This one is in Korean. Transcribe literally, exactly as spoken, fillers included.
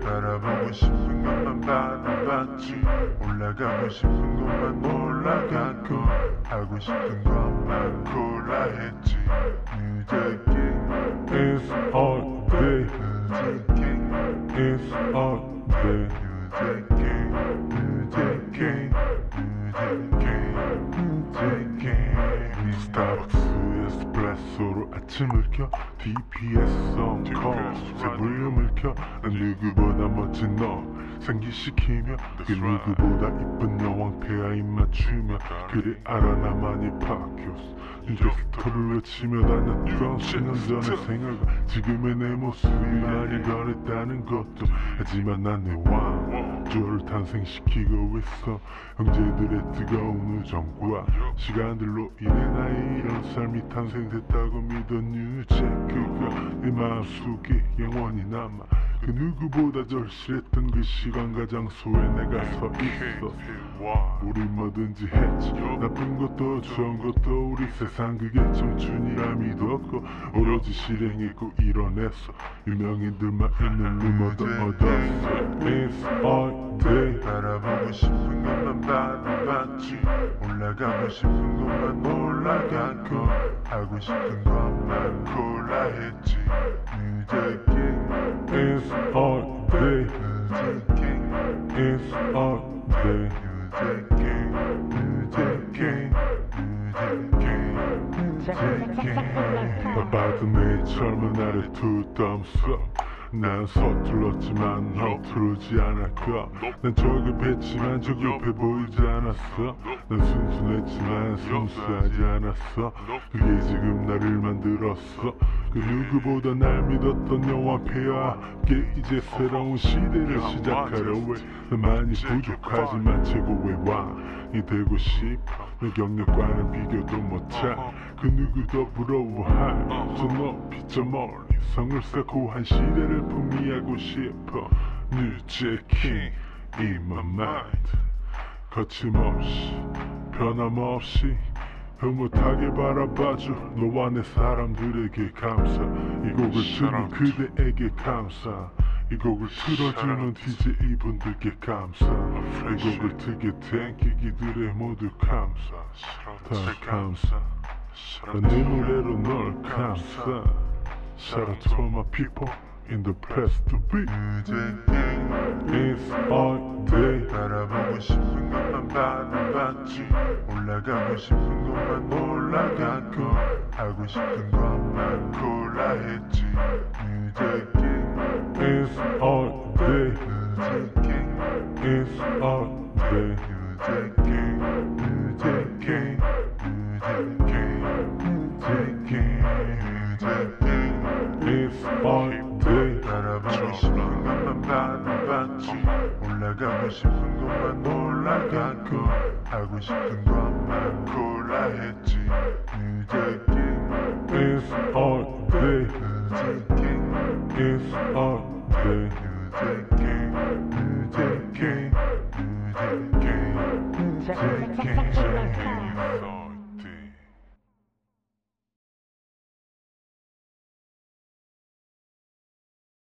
따라보고 싶은 것만 받아봤지. 올라가고 싶은 것만 올라갔고 하고 싶은 것만 골라했지. Music is all day. Music is all day. Music music music music. 서로 아침을 켜 디피에스성 세 볼륨을 켜 난 누구보다 멋진 너 상기시키며 그 누구보다 이쁜 여왕 폐하에 맞추며 그래 알아 나만이 파큐스 인제스터를 외치며 다녔던 십 년 전의 생활과 지금의 내 모습이 많이 변했다는 것도 하지만 난 내 왕조를 탄생시키고 있어. 형제들의 뜨거운 우정과 시간들로 인해 나의 이런 삶이 탄생됐다고 믿은 유죄 그가 내 마음속에 영원히 남아 그 누구보다 절실했던 그 시간과 장소에 내가 서 있어. 우리 뭐든지 했지 나쁜 것도 좋은 것도 우리 세상 그게 청춘이라 믿었고 오로지 실행했고 이뤄냈어. 유명인들만 있는 루머도 얻었어. It's all day. 바라보고 싶은 것만 바라봤지. 올라가고 싶은 것만 올라갔고 하고 싶은 것만 골라했지. Music is all day. Music is all day. Music music music. 바빠도 내 젊은 날의 두 thumbs up. 난 서툴렀지만 허투루지 않았고 난 조급했지만 조급해 보이지 않았어. 난 순순했지만 순수하지 않았어. 그게 지금 나를 만들었어. 그 누구보다 날 믿었던 영화 폐하와 함께 이제 새로운 시대를 시작하려 해. 난 많이 부족하지만 최고의 왕이 되고 싶어. 내 경력과는 비교도 못해 그 누구도 부러워할 저 높이 저 멀리 성을 쌓고 한 시대를 품이하고 싶어. Music King in my mind. 거침없이 변함없이 흐뭇하게 바라봐줘. 너와 내 사람들에게 감사. 이 곡을 들은 그대에게 감사. 이 곡을 틀어주는 디제이 이분들께 감사. 이 곡을 틀게 된 기기들의 모두 감사. 다 감사. 난 네 노래로 널 감사. Shout out to all my people in the place to be. It's all day. 바라보고 싶은 것만 바라봤지. 올라가고 싶은 것만 올라갔고 하고 싶은 것만 골라했지. Music is all day. Music is all day. Music music music music is all. 바라보고 싶은 것만 바라봤지. 올라가고 싶은 것만 올라갔고 하고 싶은 것만 골라했지. Music is all day. Music is all day. Music